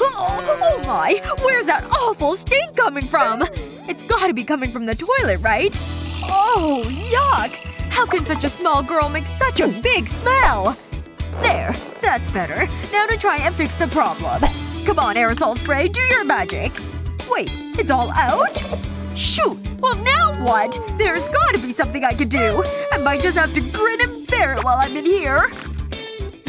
Oh, oh my! Where's that awful stain coming from? It's gotta be coming from the toilet, right? Oh, yuck! How can such a small girl make such a big smell? There. That's better. Now to try and fix the problem. Come on, aerosol spray, do your magic! Wait, it's all out? Shoot! Well, now what? There's gotta be something I can do. I might just have to grin and bear it while I'm in here.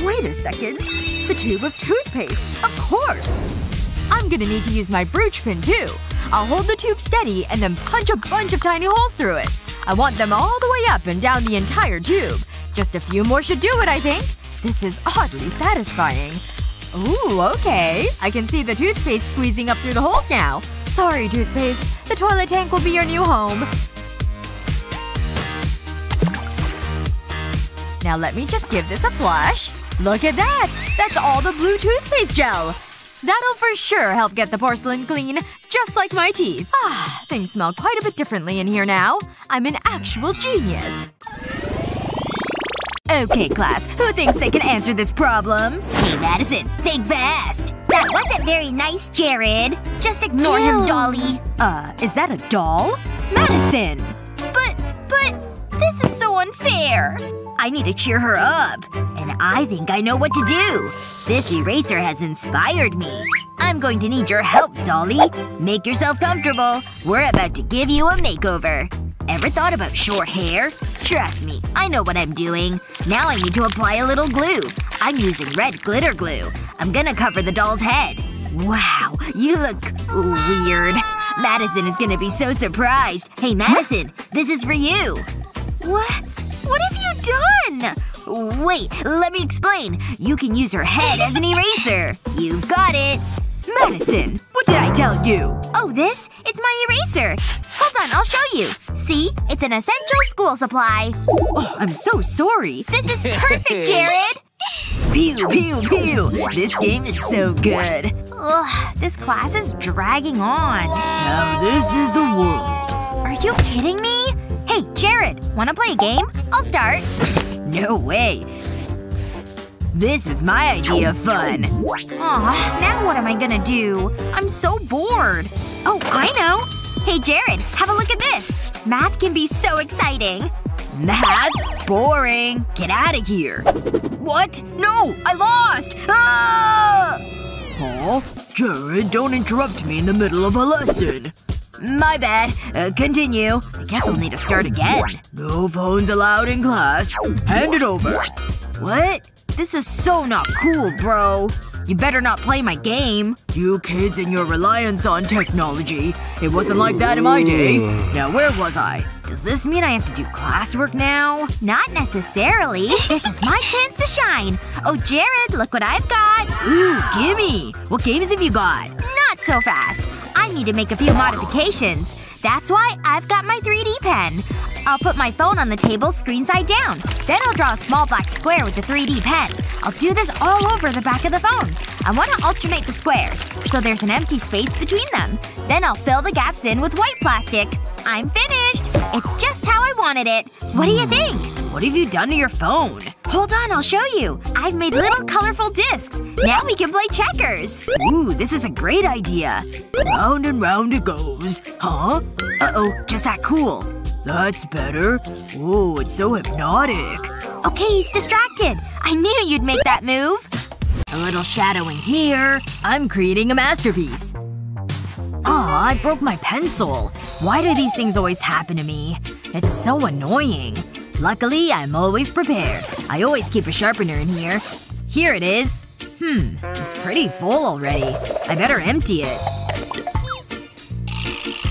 Wait a second. The tube of toothpaste. Of course! I'm gonna need to use my brooch pin, too. I'll hold the tube steady and then punch a bunch of tiny holes through it. I want them all the way up and down the entire tube. Just a few more should do it, I think. This is oddly satisfying. Ooh, okay. I can see the toothpaste squeezing up through the holes now. Sorry, toothpaste. The toilet tank will be your new home. Now let me just give this a flush. Look at that! That's all the blue toothpaste gel! That'll for sure help get the porcelain clean, just like my teeth. Ah, things smell quite a bit differently in here now. I'm an actual genius. Okay, class. Who thinks they can answer this problem? Hey, Madison. Think fast! That wasn't very nice, Jared. Just ignore Ew. him, Dolly. Uh, is that a doll? Madison! But… but… this is so unfair. I need to cheer her up. And I think I know what to do. This eraser has inspired me. I'm going to need your help, Dolly. Make yourself comfortable. We're about to give you a makeover. Ever thought about short hair? Trust me, I know what I'm doing. Now I need to apply a little glue. I'm using red glitter glue. I'm gonna cover the doll's head. Wow, you look… weird. Madison is gonna be so surprised. Hey, Madison, this is for you. What? What have you done? Wait, let me explain. You can use her head as an eraser. You've got it. Madison, what did I tell you? Oh, this? It's my eraser. Hold on, I'll show you. See? It's an essential school supply. Oh, I'm so sorry. This is perfect, Jared! Pew, pew, pew! This game is so good. Ugh, this class is dragging on. Now this is the world. Are you kidding me? Hey, Jared, wanna play a game? I'll start. No way. This is my idea of fun. Aw, now what am I gonna do? I'm so bored. Oh, I know! Hey, Jared, have a look at this. Math can be so exciting. Math? Boring. Get out of here. What? No! I lost! Ah! Aw, Jared, don't interrupt me in the middle of a lesson. My bad. Uh, continue. I guess I'll need to start again. No phones allowed in class. Hand it over. What? This is so not cool, bro. You better not play my game. You kids and your reliance on technology. It wasn't like that in my day. Now where was I? Does this mean I have to do classwork now? Not necessarily. This is my chance to shine. Oh, Jared, look what I've got. Ooh, gimme. What games have you got? Not so fast. I need to make a few modifications. That's why I've got my three D pen. I'll put my phone on the table screen side down. Then I'll draw a small black square with the three D pen. I'll do this all over the back of the phone. I want to alternate the squares, so there's an empty space between them. Then I'll fill the gaps in with white plastic. I'm finished! It's just how I wanted it. What do you think? What have you done to your phone? Hold on, I'll show you. I've made little colorful discs. Now we can play checkers. Ooh, this is a great idea. Round and round it goes. Huh? Uh-oh, just that cool. That's better. Ooh, it's so hypnotic. Okay, he's distracted. I knew you'd make that move. A little shadowing here. I'm creating a masterpiece. Aw, I broke my pencil. Why do these things always happen to me? It's so annoying. Luckily, I'm always prepared. I always keep a sharpener in here. Here it is. Hmm. It's pretty full already. I better empty it.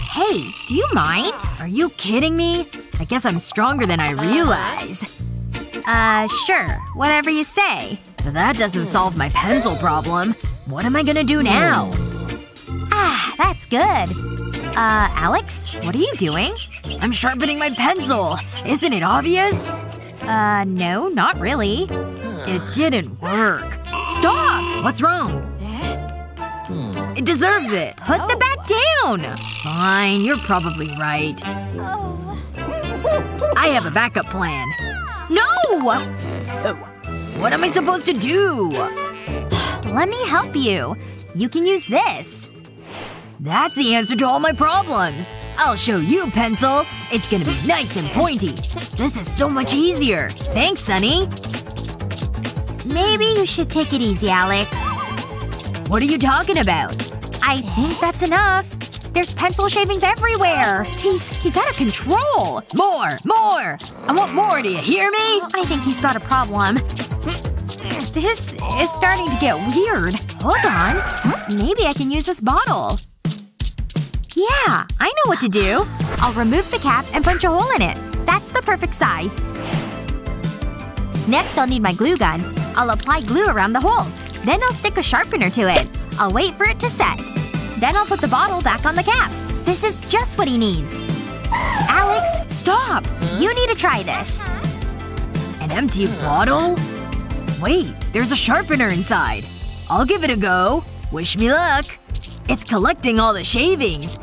Hey, do you mind? Are you kidding me? I guess I'm stronger than I realize. Uh, sure. Whatever you say. That doesn't solve my pencil problem. What am I gonna do now? Ah, that's good. Uh, Alex? What are you doing? I'm sharpening my pencil! Isn't it obvious? Uh, no, not really. It didn't work. Stop! What's wrong? It deserves it. Put the back down! Fine, you're probably right. I have a backup plan. No! What am I supposed to do? Let me help you. You can use this. That's the answer to all my problems! I'll show you, pencil! It's gonna be nice and pointy. This is so much easier. Thanks, Sunny. Maybe you should take it easy, Alex. What are you talking about? I think that's enough. There's pencil shavings everywhere! He's… he's out of control! More! More! I want more, do you hear me? I think he's got a problem. This is starting to get weird. Hold on. Maybe I can use this bottle. Yeah, I know what to do. I'll remove the cap and punch a hole in it. That's the perfect size. Next I'll need my glue gun. I'll apply glue around the hole. Then I'll stick a sharpener to it. I'll wait for it to set. Then I'll put the bottle back on the cap. This is just what he needs. Alex, stop! You need to try this. An empty bottle? Wait, there's a sharpener inside. I'll give it a go. Wish me luck. It's collecting all the shavings.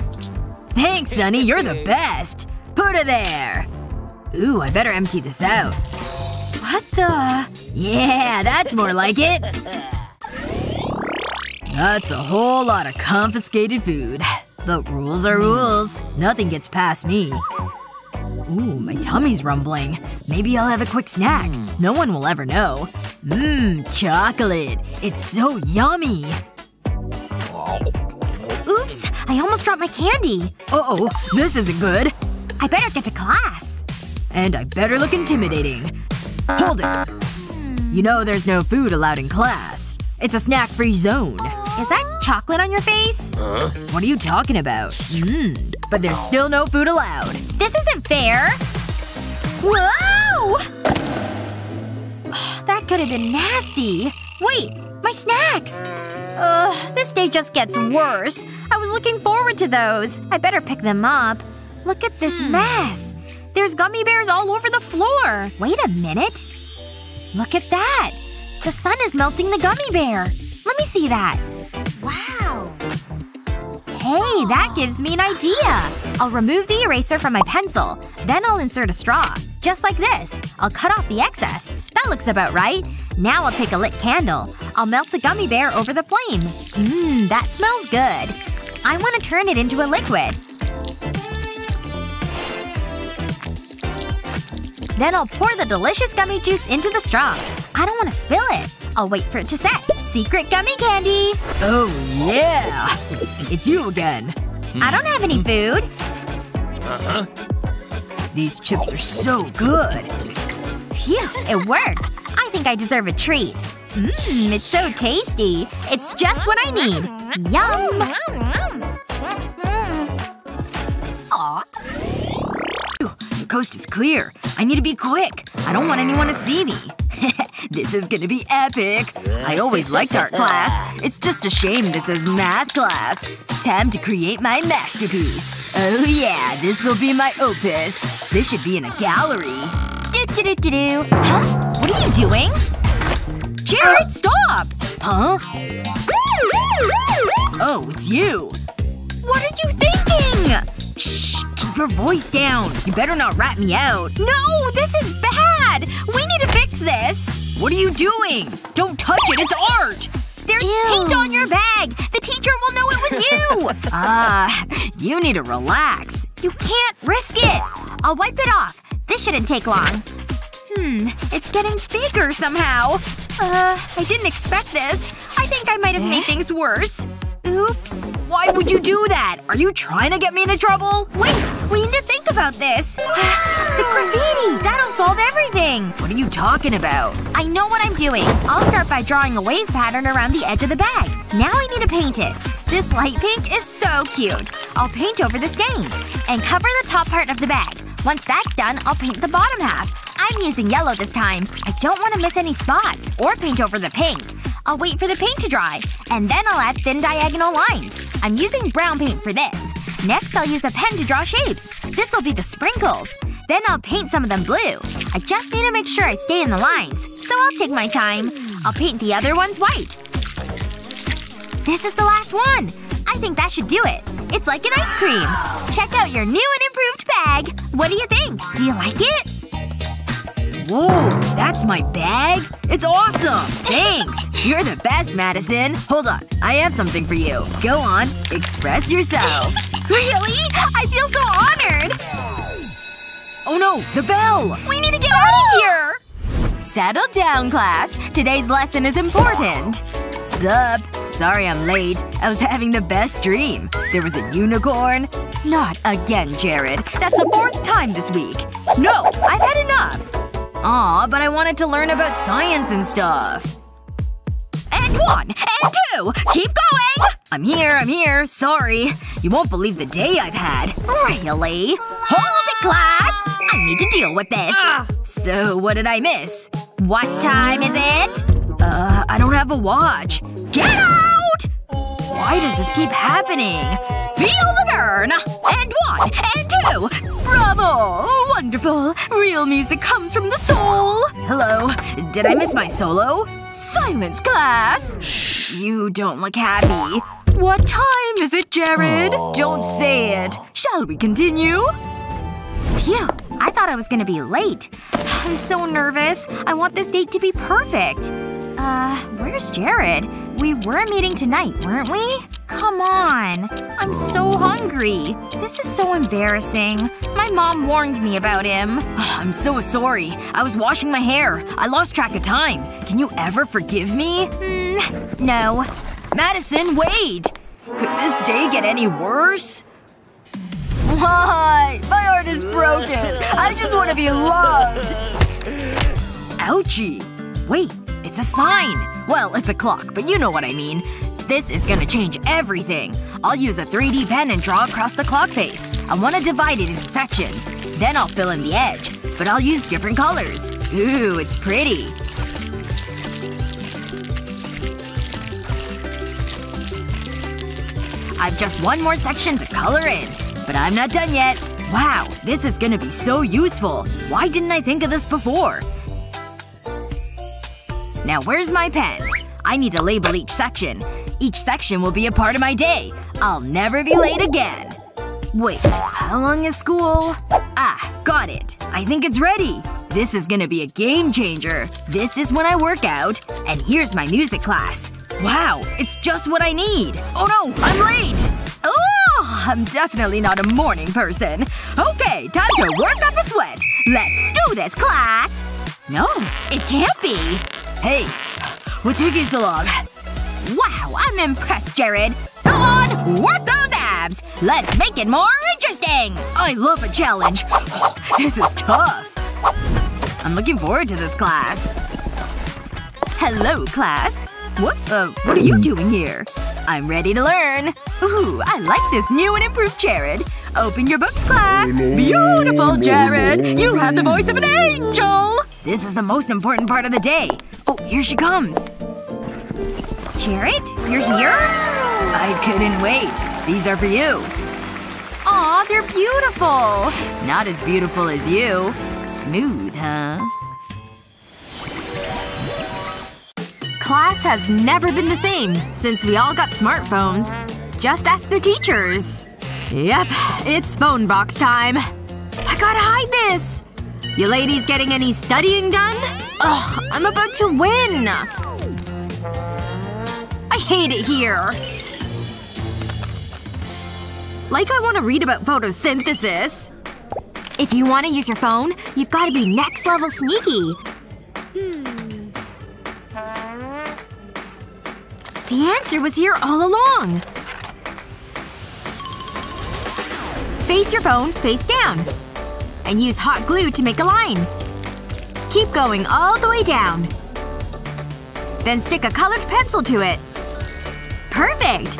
Thanks, Sunny. You're the best. Put her there. Ooh, I better empty this out. What the… Yeah, that's more like it. That's a whole lot of confiscated food. But rules are rules. Nothing gets past me. Ooh, my tummy's rumbling. Maybe I'll have a quick snack. No one will ever know. Mmm, chocolate. It's so yummy. Oops! I almost dropped my candy. Uh-oh. This isn't good. I better get to class. And I better look intimidating. Hold it. You know there's no food allowed in class. It's a snack-free zone. Is that chocolate on your face? Huh? What are you talking about? Mmm. But there's still no food allowed. This isn't fair! Whoa! That could've been nasty. Wait! My snacks! Ugh. This day just gets worse. I was looking forward to those. I better pick them up. Look at this mess. There's gummy bears all over the floor. Wait a minute. Look at that. The sun is melting the gummy bear. Let me see that. Wow. Hey, that gives me an idea. I'll remove the eraser from my pencil. Then I'll insert a straw. Just like this. I'll cut off the excess. That looks about right. Now I'll take a lit candle. I'll melt a gummy bear over the flame. Mmm, that smells good. I want to turn it into a liquid. Then I'll pour the delicious gummy juice into the straw. I don't want to spill it. I'll wait for it to set. Secret gummy candy! Oh yeah! It's you again. I don't have any food. Uh-huh. These chips are so good. Phew, it worked. I think I deserve a treat. Mmm, it's so tasty. It's just what I need. Yum! Aw. The coast is clear. I need to be quick. I don't want anyone to see me. This is gonna be epic. I always liked art class. It's just a shame this is math class. Time to create my masterpiece. Oh yeah, this will be my opus. This should be in a gallery. Do-do-do-do-do. Huh? What are you doing? Jared, stop! Huh? Oh, it's you. What are you thinking? Shh. Keep your voice down. You better not rat me out. No! This is bad! We need to fix this! What are you doing? Don't touch it! It's art! There's Ew. paint on your bag! The teacher will know it was you! Ah. uh, you need to relax. You can't risk it! I'll wipe it off. This shouldn't take long. Hmm. It's getting bigger somehow. Uh, I didn't expect this. I think I might have made things worse. Oops. Why would you do that? Are you trying to get me into trouble? Wait! We need to think about this. The graffiti! That'll solve everything! What are you talking about? I know what I'm doing. I'll start by drawing a wave pattern around the edge of the bag. Now I need to paint it. This light pink is so cute. I'll paint over the stain. And cover the top part of the bag. Once that's done, I'll paint the bottom half. I'm using yellow this time. I don't want to miss any spots. Or paint over the pink. I'll wait for the paint to dry. And then I'll add thin diagonal lines. I'm using brown paint for this. Next I'll use a pen to draw shapes. This'll be the sprinkles. Then I'll paint some of them blue. I just need to make sure I stay in the lines. So I'll take my time. I'll paint the other ones white. This is the last one! I think that should do it. It's like an ice cream. Check out your new and improved bag! What do you think? Do you like it? Whoa, that's my bag? It's awesome! Thanks! You're the best, Madison. Hold on. I have something for you. Go on. Express yourself. Really? I feel so honored! Oh no! The bell! We need to get out of here! Settle down, class. Today's lesson is important. Sup? Sorry I'm late. I was having the best dream. There was a unicorn. Not again, Jared. That's the fourth time this week. No! I've had enough! Aw, but I wanted to learn about science and stuff. And one! And two! Keep going! I'm here, I'm here. Sorry. You won't believe the day I've had. Really? Hold it, class! I need to deal with this. Ah. So, what did I miss? What time is it? Uh, I don't have a watch. Get out! Why does this keep happening? Feel the burn! And one! And two! Bravo! Wonderful! Real music comes from the soul! Hello. Did I miss my solo? Silence, class! You don't look happy. What time is it, Jared? Aww. Don't say it. Shall we continue? Phew. I thought I was gonna be late. I'm so nervous. I want this date to be perfect. Uh, where's Jared? We were meeting tonight, weren't we? Come on. I'm so hungry. This is so embarrassing. My mom warned me about him. I'm so sorry. I was washing my hair. I lost track of time. Can you ever forgive me? Mm, no. Madison, wait! Could this day get any worse? Why? My heart is broken. I just want to be loved. Ouchie. Wait. It's a sign. Well, it's a clock, but you know what I mean. This is gonna change everything. I'll use a three D pen and draw across the clock face. I want to divide it into sections. Then I'll fill in the edge. But I'll use different colors. Ooh, it's pretty. I've just one more section to color in. But I'm not done yet. Wow, this is gonna be so useful. Why didn't I think of this before? Now where's my pen? I need to label each section. Each section will be a part of my day. I'll never be late again. Wait, how long is school? Ah, got it. I think it's ready. This is gonna be a game changer. This is when I work out. And here's my music class. Wow, it's just what I need. Oh no, I'm late! Oh, I'm definitely not a morning person. Okay, time to work up a sweat. Let's do this, class! No, it can't be. Hey. What took you so long? Wow, I'm impressed, Jared. Go on, work those abs! Let's make it more interesting! I love a challenge. This is tough. I'm looking forward to this class. Hello, class. What? Uh, what are you doing here? I'm ready to learn. Ooh, I like this new and improved Jared. Open your books, class. Beautiful, Jared. You have the voice of an angel. This is the most important part of the day. Oh, here she comes. Jared? You're here? I couldn't wait. These are for you. Aw, they're beautiful. Not as beautiful as you. Smooth, huh? Class has never been the same since we all got smartphones. Just ask the teachers. Yep. It's phone box time. I gotta hide this! You ladies getting any studying done? Ugh, I'm about to win! I hate it here. Like I want to read about photosynthesis. If you want to use your phone, you've got to be next level sneaky. Hmm. The answer was here all along. Face your phone face down. And use hot glue to make a line. Keep going all the way down. Then stick a colored pencil to it. Perfect!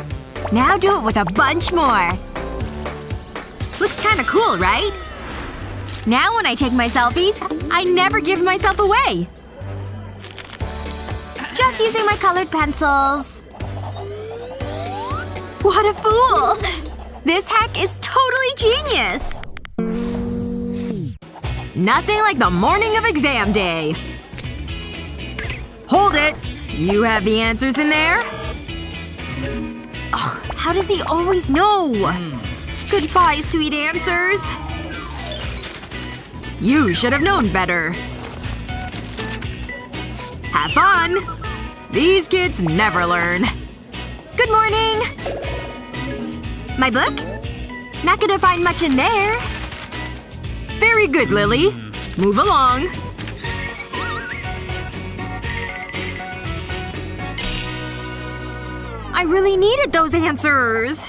Now do it with a bunch more. Looks kinda cool, right? Now when I take my selfies, I never give myself away. Just using my colored pencils. What a fool! This hack is totally genius! Nothing like the morning of exam day. Hold it! You have the answers in there? Ugh, how does he always know? Goodbye, sweet answers. You should have known better. Have fun! These kids never learn. Good morning! My book? Not gonna find much in there. Very good, Lily. Move along. I really needed those answers.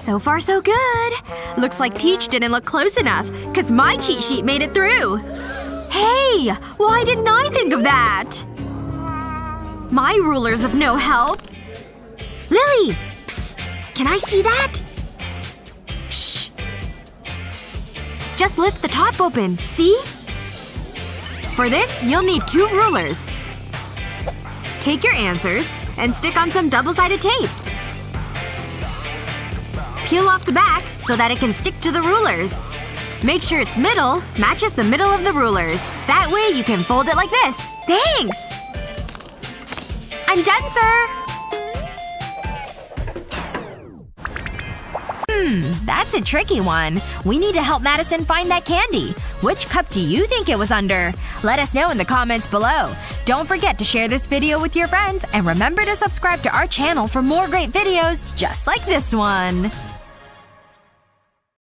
So far so good. Looks like Teach didn't look close enough, cause my cheat sheet made it through. Hey! Why didn't I think of that? My ruler's of no help. Lily! Psst! Can I see that? Shh. Just lift the top open. See? For this, you'll need two rulers. Take your answers and stick on some double-sided tape. Peel off the back so that it can stick to the rulers. Make sure its middle matches the middle of the rulers. That way you can fold it like this. Thanks! I'm done, sir! Hmm, that's a tricky one. We need to help Madison find that candy. Which cup do you think it was under? Let us know in the comments below. Don't forget to share this video with your friends, and remember to subscribe to our channel for more great videos just like this one.